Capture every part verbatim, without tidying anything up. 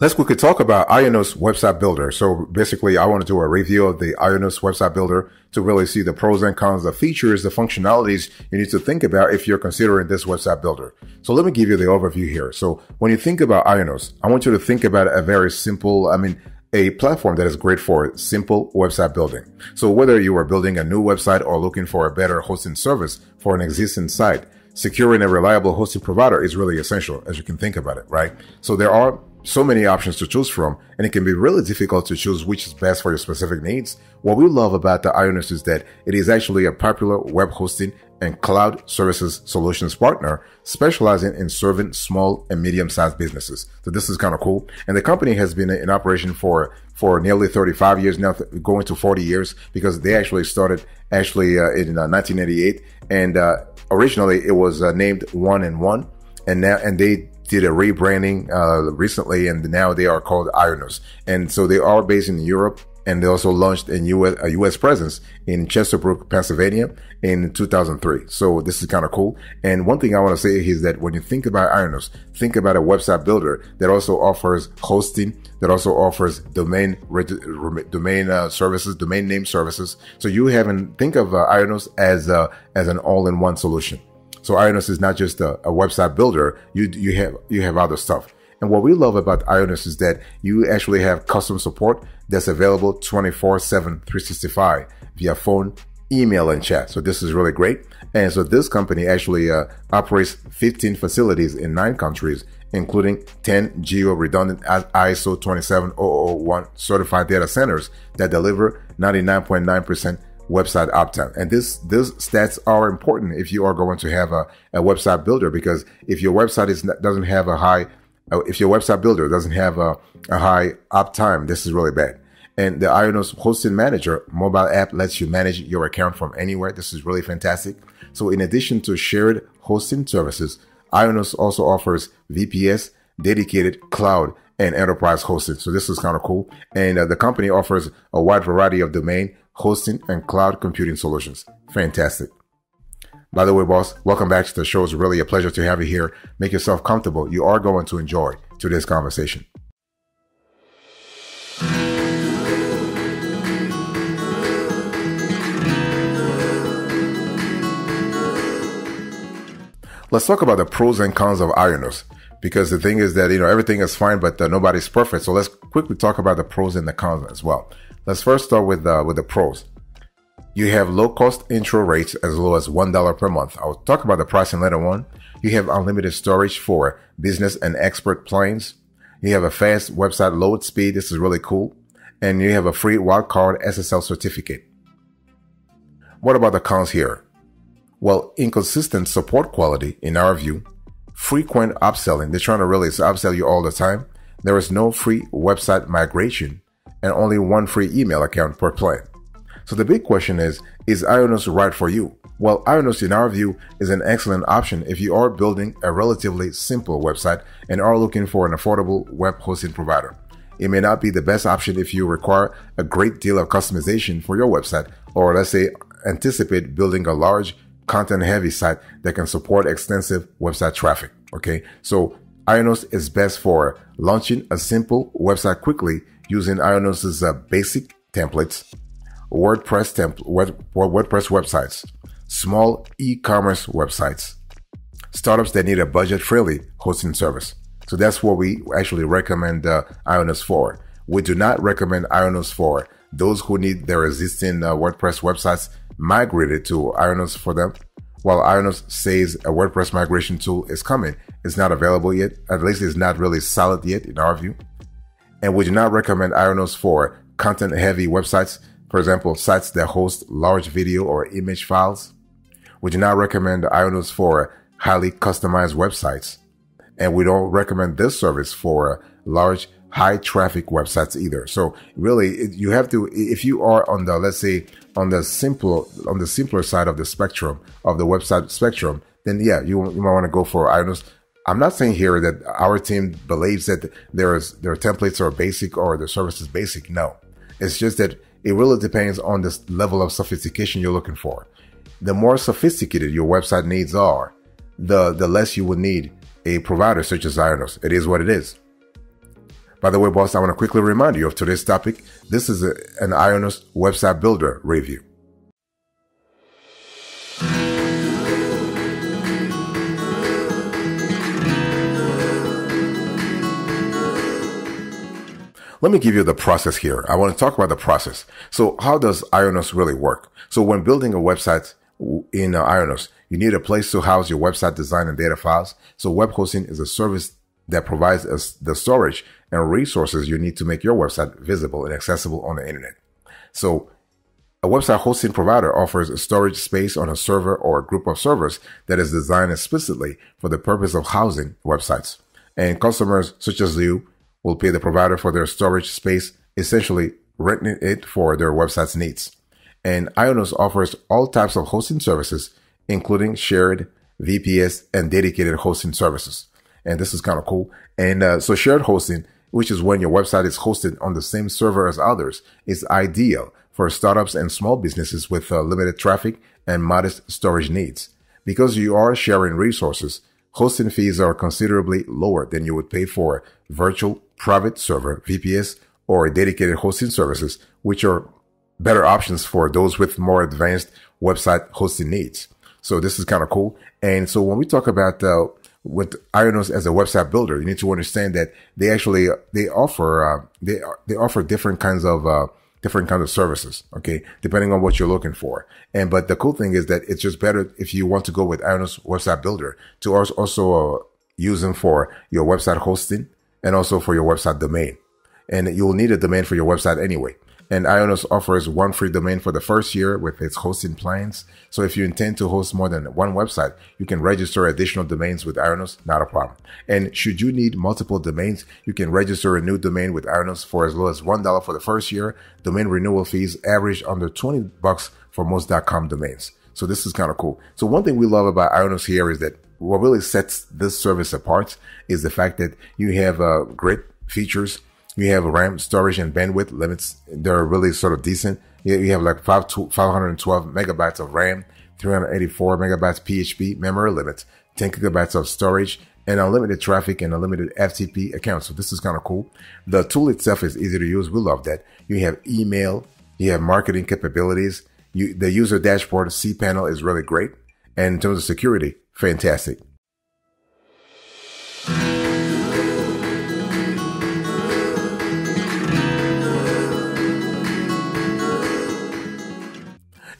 Let's quickly talk about IONOS Website Builder. So basically, I want to do a review of the IONOS Website Builder to really see the pros and cons, the features, the functionalities you need to think about if you're considering this website builder. So let me give you the overview here. So when you think about IONOS, I want you to think about a very simple, I mean, a platform that is great for simple website building. So whether you are building a new website or looking for a better hosting service for an existing site, securing a reliable hosting provider is really essential as you can think about it, right? So there are so many options to choose from, and it can be really difficult to choose which is best for your specific needs. What we love about the IONOS is that it is actually a popular web hosting and cloud services solutions partner specializing in serving small and medium-sized businesses. So this is kind of cool. And the company has been in operation for for nearly thirty-five years now, going to forty years, because they actually started actually uh, in uh, nineteen eighty-eight. And uh, originally it was uh, named One and One, and now and they did a rebranding uh, recently, and now they are called IONOS. And so they are based in Europe, and they also launched a U S, a U S presence in Chesterbrook, Pennsylvania in two thousand three. So this is kind of cool. And one thing I want to say is that when you think about IONOS, think about a website builder that also offers hosting, that also offers domain domain uh, services, domain name services. So you haven't think of uh, IONOS as, uh, as an all-in-one solution. So IONOS is not just a, a website builder. You, you, have, you have other stuff. And what we love about IONOS is that you actually have custom support that's available twenty-four seven, three sixty-five via phone, email, and chat. So this is really great. And so this company actually uh, operates fifteen facilities in nine countries, including ten geo-redundant I S O two seven zero zero one certified data centers that deliver ninety-nine point nine percent website uptime. And this, these stats are important if you are going to have a, a website builder, because if your website is not, doesn't have a high If your website builder doesn't have a, a high uptime, this is really bad. And the IONOS Hosting Manager mobile app lets you manage your account from anywhere. This is really fantastic. So in addition to shared hosting services, IONOS also offers V P S, dedicated cloud, and enterprise hosting. So this is kind of cool. And uh, the company offers a wide variety of domain, hosting, and cloud computing solutions. Fantastic. By the way, boss, welcome back to the show. It's really a pleasure to have you here. Make yourself comfortable. You are going to enjoy today's conversation. Let's talk about the pros and cons of IONOS, because the thing is that, you know, everything is fine, but uh, nobody's perfect. So let's quickly talk about the pros and the cons as well. Let's first start with, uh, with the pros. You have low-cost intro rates as low as one dollar per month. I'll talk about the pricing later on. You have unlimited storage for business and expert plans. You have a fast website load speed. This is really cool. And you have a free wildcard S S L certificate. What about the cons here? Well, inconsistent support quality, in our view. Frequent upselling. They're trying to really upsell you all the time. There is no free website migration and only one free email account per plan. So the big question is, is IONOS right for you? Well, IONOS, in our view, is an excellent option if you are building a relatively simple website and are looking for an affordable web hosting provider. It may not be the best option if you require a great deal of customization for your website, or let's say anticipate building a large content-heavy site that can support extensive website traffic, okay? So IONOS is best for launching a simple website quickly using IONOS's uh, basic templates, WordPress temp web, WordPress websites, small e-commerce websites, startups that need a budget-friendly hosting service. So that's what we actually recommend uh, IONOS for. We do not recommend IONOS for those who need their existing uh, WordPress websites migrated to IONOS for them. While IONOS says a WordPress migration tool is coming, it's not available yet. At least it's not really solid yet, in our view. And we do not recommend IONOS for content-heavy websites. For example, sites that host large video or image files. We do not recommend IONOS for highly customized websites. And we don't recommend this service for large, high traffic websites either. So really, you have to, if you are on the, let's say, on the simple, on the simpler side of the spectrum, of the website spectrum, then yeah, you, you might want to go for IONOS. I'm not saying here that our team believes that there is, their templates are basic or the service is basic. No, it's just that it really depends on the level of sophistication you're looking for. The more sophisticated your website needs are, the, the less you will need a provider such as IONOS. It is what it is. By the way, boss, I want to quickly remind you of today's topic. This is a, an IONOS website builder review. Let me give you the process here. I want to talk about the process. So how does IONOS really work? So when building a website in IONOS, you need a place to house your website design and data files. So web hosting is a service that provides us the storage and resources you need to make your website visible and accessible on the internet. So a website hosting provider offers a storage space on a server or a group of servers that is designed explicitly for the purpose of housing websites. And customers such as you will pay the provider for their storage space, essentially renting it for their website's needs. And IONOS offers all types of hosting services, including shared, V P S, and dedicated hosting services. And this is kind of cool. And uh, so shared hosting, which is when your website is hosted on the same server as others, is ideal for startups and small businesses with uh, limited traffic and modest storage needs. Because you are sharing resources, hosting fees are considerably lower than you would pay for virtual private server, V P S, or dedicated hosting services, which are better options for those with more advanced website hosting needs. So this is kind of cool. And so when we talk about uh, with IONOS as a website builder, you need to understand that they actually they offer uh, they they offer different kinds of uh, different kinds of services, okay, depending on what you're looking for. And but the cool thing is that it's just better if you want to go with IONOS website builder to also uh, use them for your website hosting and also for your website domain. And you'll need a domain for your website anyway. And IONOS offers one free domain for the first year with its hosting plans. So if you intend to host more than one website, you can register additional domains with IONOS, not a problem. And should you need multiple domains, you can register a new domain with IONOS for as low as one dollar for the first year. Domain renewal fees average under twenty bucks for most .com domains. So this is kind of cool. So one thing we love about IONOS here is that what really sets this service apart is the fact that you have uh, great features. You have RAM, storage, and bandwidth limits. They're really sort of decent. You have like five hundred twelve megabytes of RAM, three hundred eighty-four megabytes P H P memory limits, ten gigabytes of storage, and unlimited traffic and unlimited F T P accounts. So this is kind of cool. The tool itself is easy to use. We love that. You have email. You have marketing capabilities. You, the user dashboard, cPanel, is really great. And in terms of security, fantastic.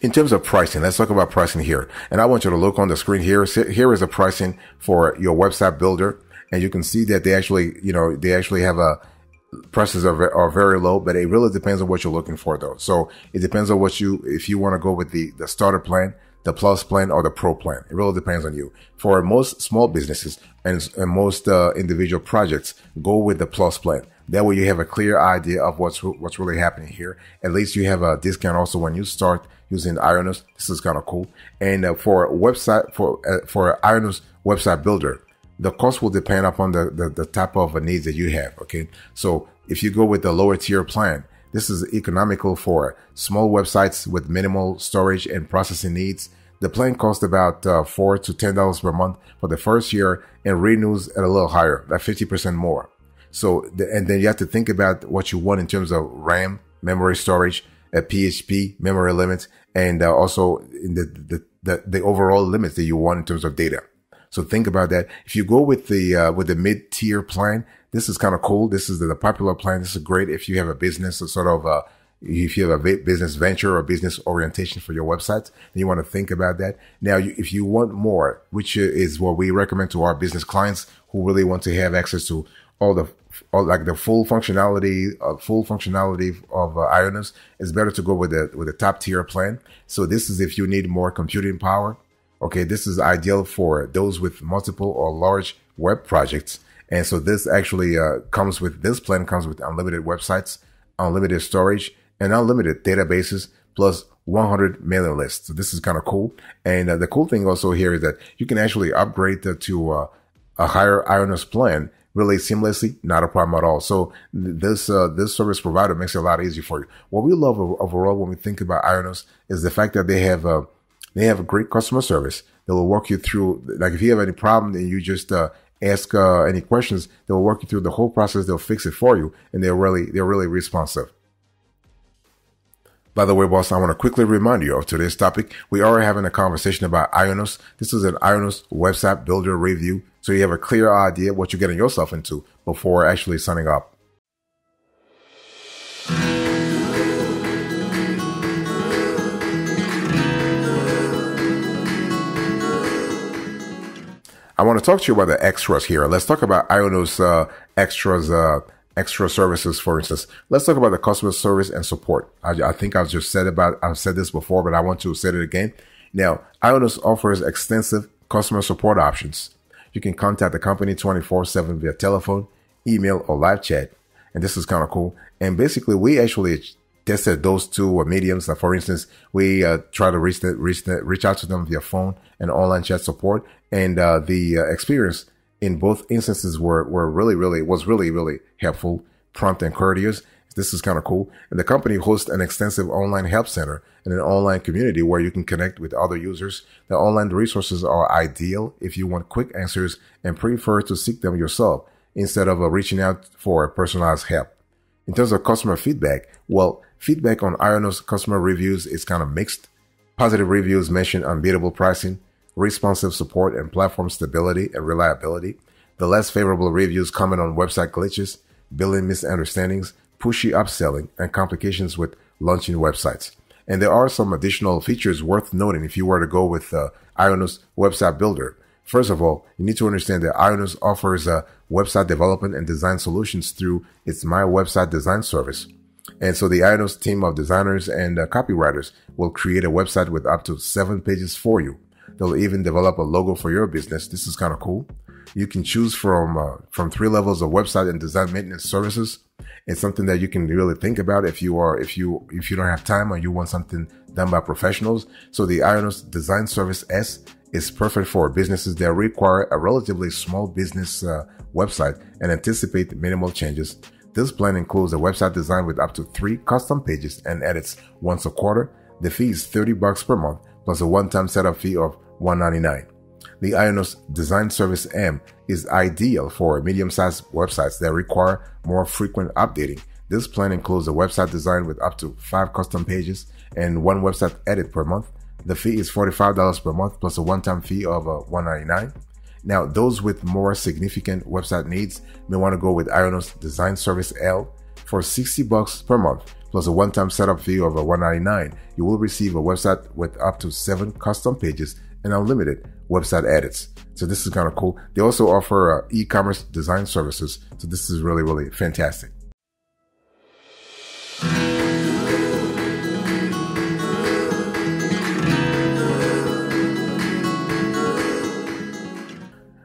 In terms of pricing, let's talk about pricing here. And I want you to look on the screen here. Here is the pricing for your website builder. And you can see that they actually, you know, they actually have a, prices are, are very low, but it really depends on what you're looking for though. So it depends on what you, if you want to go with the, the starter plan, the plus plan, or the pro plan. It really depends on you. For most small businesses and, and most uh, individual projects, go with the plus plan. That way you have a clear idea of what's what's really happening here. At least you have a discount also when you start using IONOS. This is kind of cool. And uh, for website for uh, for IONOS website builder, the cost will depend upon the, the the type of needs that you have. Okay, so if you go with the lower tier plan, this is economical for small websites with minimal storage and processing needs. The plan costs about uh, four to ten dollars per month for the first year and renews at a little higher, like fifty percent more. So, and then you have to think about what you want in terms of RAM, memory storage, a P H P, memory limits, and uh, also in the, the, the, the overall limits that you want in terms of data. So think about that. If you go with the, uh, with the mid tier plan, this is kind of cool. This is the, the popular plan. This is great if you have a business or sort of, uh, if you have a business venture or business orientation for your websites, then you want to think about that. Now, you, if you want more, which is what we recommend to our business clients who really want to have access to all the Or like the full functionality, uh, full functionality of uh, IONOS, is better to go with the with the top tier plan. So this is if you need more computing power. Okay, this is ideal for those with multiple or large web projects. And so this actually uh, comes with this plan comes with unlimited websites, unlimited storage, and unlimited databases, plus one hundred mailing lists. So this is kind of cool. And uh, the cool thing also here is that you can actually upgrade the, to uh, a higher IONOS plan really seamlessly, not a problem at all. So this uh, this service provider makes it a lot easier for you. What we love overall when we think about IONOS is the fact that they have a, they have a great customer service. They will walk you through, like if you have any problem and you just uh, ask uh, any questions. They'll work you through the whole process. They'll fix it for you, and they're really they're really responsive. By the way, boss, I want to quickly remind you of today's topic. We are having a conversation about IONOS. This is an IONOS website builder review, so you have a clear idea what you're getting yourself into before actually signing up. I want to talk to you about the extras here. Let's talk about IONOS uh, extras uh, extra services, for instance. Let's talk about the customer service and support. I, I think I've just said about, I've said this before, but I want to say it again. Now, IONOS offers extensive customer support options. You can contact the company twenty-four seven via telephone, email, or live chat. And this is kind of cool. And basically, we actually tested those two mediums. Like for instance, we uh, try to reach, the, reach, the, reach out to them via phone and online chat support. And uh, the uh, experience in both instances were, were really, really, was really, really helpful, prompt and courteous. This is kind of cool. And the company hosts an extensive online help center and an online community where you can connect with other users. The online resources are ideal if you want quick answers and prefer to seek them yourself instead of uh, reaching out for personalized help. In terms of customer feedback, well, feedback on IONOS customer reviews is kind of mixed. Positive reviews mention unbeatable pricing, responsive support, and platform stability and reliability. The less favorable reviews comment on website glitches, billing misunderstandings, pushy upselling, and complications with launching websites. And there are some additional features worth noting if you were to go with uh, IONOS Website Builder. First of all, you need to understand that IONOS offers uh, website development and design solutions through its My Website Design service. And so the IONOS team of designers and uh, copywriters will create a website with up to seven pages for you. They'll even develop a logo for your business. This is kind of cool. You can choose from uh, from three levels of website and design maintenance services. It's something that you can really think about if you are if you if you don't have time or you want something done by professionals. So the IONOS Design Service S is perfect for businesses that require a relatively small business uh, website and anticipate minimal changes. This plan includes a website design with up to three custom pages and edits once a quarter. The fee is thirty bucks per month, plus a one-time setup fee of one ninety-nine. The IONOS Design Service M is ideal for medium-sized websites that require more frequent updating. This plan includes a website design with up to five custom pages and one website edit per month. The fee is forty-five dollars per month plus a one-time fee of uh, one ninety-nine. Now, those with more significant website needs may want to go with IONOS Design Service L for sixty bucks per month. Plus a one-time setup fee of one ninety-nine, you will receive a website with up to seven custom pages and unlimited website edits. So this is kind of cool. They also offer uh, e-commerce design services. So this is really, really fantastic.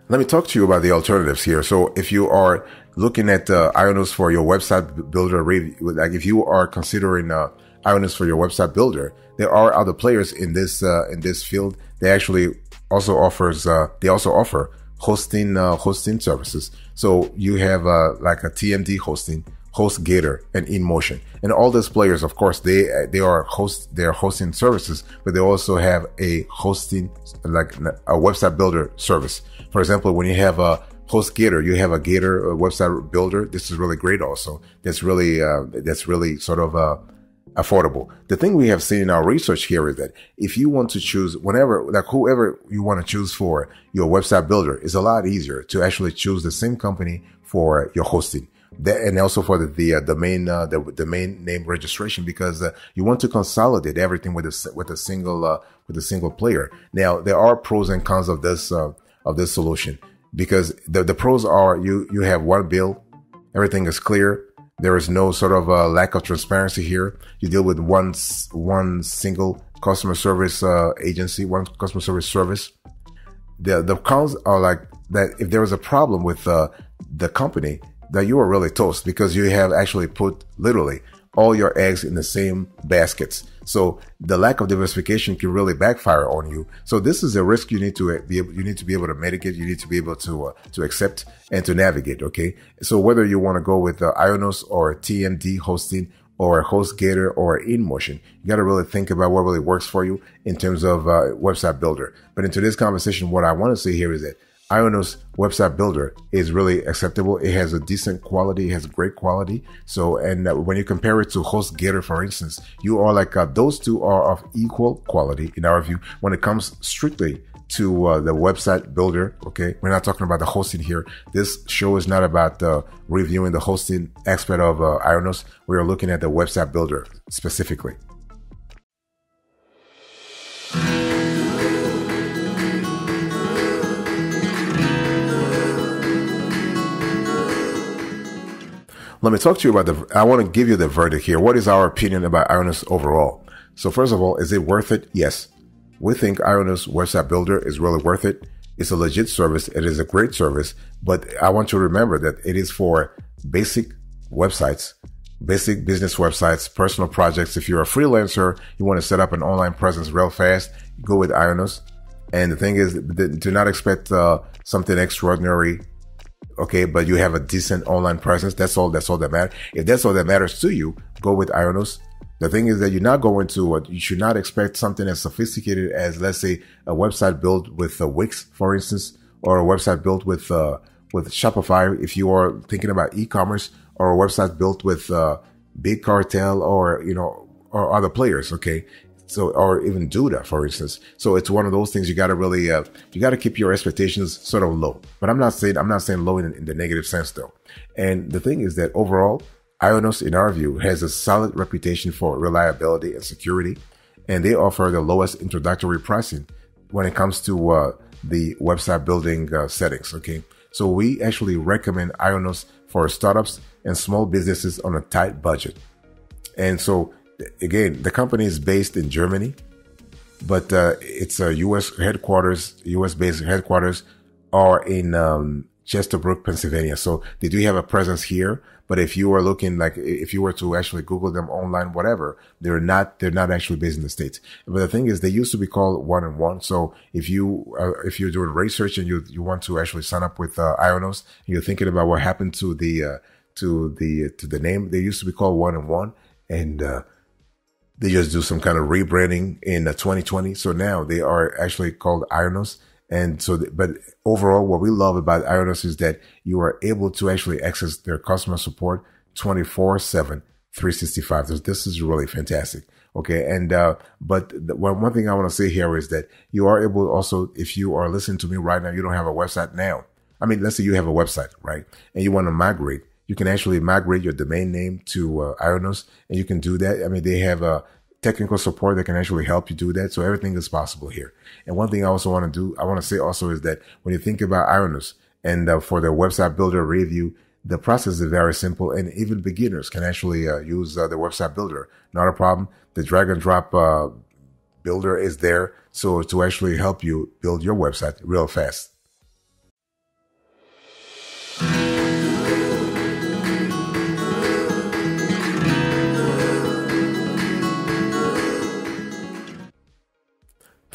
Let me talk to you about the alternatives here. So if you are looking at uh, IONOS for your website builder review, like if you are considering uh, IONOS for your website builder, there are other players in this uh, in this field. They actually also offers uh, they also offer hosting uh, hosting services. So you have uh, like a T M D hosting, HostGator, and InMotion, and all these players, of course, they they are host their hosting services, but they also have a hosting like a website builder service. For example, when you have a HostGator, you have a Gator a website builder. This is really great. Also, that's really uh, that's really sort of uh, affordable. The thing we have seen in our research here is that if you want to choose, whenever like whoever you want to choose for your website builder, it's a lot easier to actually choose the same company for your hosting. That, and also for the, the uh, domain, uh, the domain name registration, because uh, you want to consolidate everything with a with a single uh, with a single player. Now there are pros and cons of this uh, of this solution, because the the pros are you you have one bill, everything is clear. There is no sort of uh, lack of transparency here. You deal with one one single customer service uh, agency, one customer service service. The the cons are like that if there is a problem with uh, the company, that you are really toast, because you have actually put literally all your eggs in the same baskets. So the lack of diversification can really backfire on you. So this is a risk you need to be able, you need to be able to mitigate. You need to be able to uh, to accept and to navigate. Okay. So whether you want to go with uh, IONOS or T M D hosting or HostGator or InMotion, you got to really think about what really works for you in terms of uh, website builder. But in today's conversation, what I want to say here is that IONOS website builder is really acceptable. It has a decent quality. It has great quality. So, and when you compare it to HostGator, for instance, you are like, uh, those two are of equal quality in our view when it comes strictly to uh, the website builder. Okay, we're not talking about the hosting here. This show is not about uh, reviewing the hosting aspect of uh, IONOS. We are looking at the website builder specifically. Let me talk to you about the, I want to give you the verdict here. What is our opinion about IONOS overall? So first of all, is it worth it? Yes. We think IONOS website builder is really worth it. It's a legit service. It is a great service, but I want you to remember that it is for basic websites, basic business websites, personal projects. If you're a freelancer, you want to set up an online presence real fast, go with IONOS. And the thing is, do not expect uh, something extraordinary. Okay, but you have a decent online presence. That's all. That's all that matters. If that's all that matters to you, go with IONOS. The thing is that you're not going to what you should not expect something as sophisticated as, let's say, a website built with a Wix, for instance, or a website built with uh, with Shopify. If you are thinking about e-commerce, or a website built with uh, Big Cartel, or you know, or other players. Okay. So, or even Duda, for instance. So it's one of those things you got to really, uh, you got to keep your expectations sort of low. But I'm not saying, I'm not saying low in, in the negative sense though. And the thing is that overall, IONOS, in our view, has a solid reputation for reliability and security. And they offer the lowest introductory pricing when it comes to uh, the website building uh, settings. Okay. So we actually recommend IONOS for startups and small businesses on a tight budget. And so, again, the company is based in Germany, but uh, it's a U S headquarters, U S-based headquarters are in um, Chesterbrook, Pennsylvania. So they do have a presence here, but if you are looking, like if you were to actually Google them online, whatever, they're not, they're not actually based in the States. But the thing is, they used to be called One and One. So if you, uh, if you're doing research and you, you want to actually sign up with uh, IONOS, and you're thinking about what happened to the, uh, to the, to the name, they used to be called One and One, and, uh, they just do some kind of rebranding in twenty twenty. So now they are actually called IONOS. And so, but overall, what we love about IONOS is that you are able to actually access their customer support twenty-four seven, three sixty-five. So this is really fantastic. Okay. And, uh, but the, one, one thing I want to say here is that you are able also, if you are listening to me right now, you don't have a website now. I mean, let's say you have a website, right? And you want to migrate. You can actually migrate your domain name to uh, IONOS, and you can do that. I mean, they have a technical support that can actually help you do that. So everything is possible here. And one thing I also want to do, I want to say also is that when you think about IONOS and uh, for the website builder review, the process is very simple, and even beginners can actually uh, use uh, the website builder. Not a problem. The drag and drop uh, builder is there, so to actually help you build your website real fast.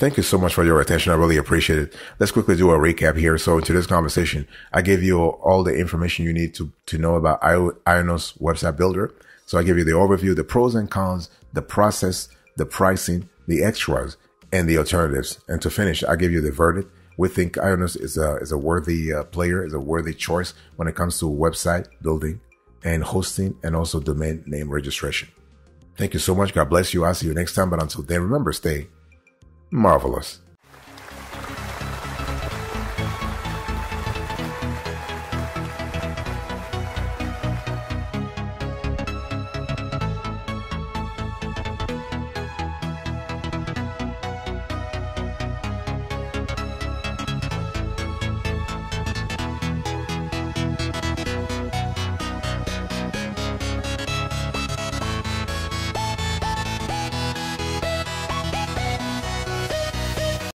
Thank you so much for your attention. I really appreciate it. Let's quickly do a recap here. So in today's conversation, I gave you all the information you need to, to know about IONOS website builder. So I give you the overview, the pros and cons, the process, the pricing, the extras, and the alternatives. And to finish, I give you the verdict. We think IONOS is a, is a worthy uh, player, is a worthy choice when it comes to website building and hosting, and also domain name registration. Thank you so much. God bless you. I'll see you next time. But until then, remember, stay marvelous.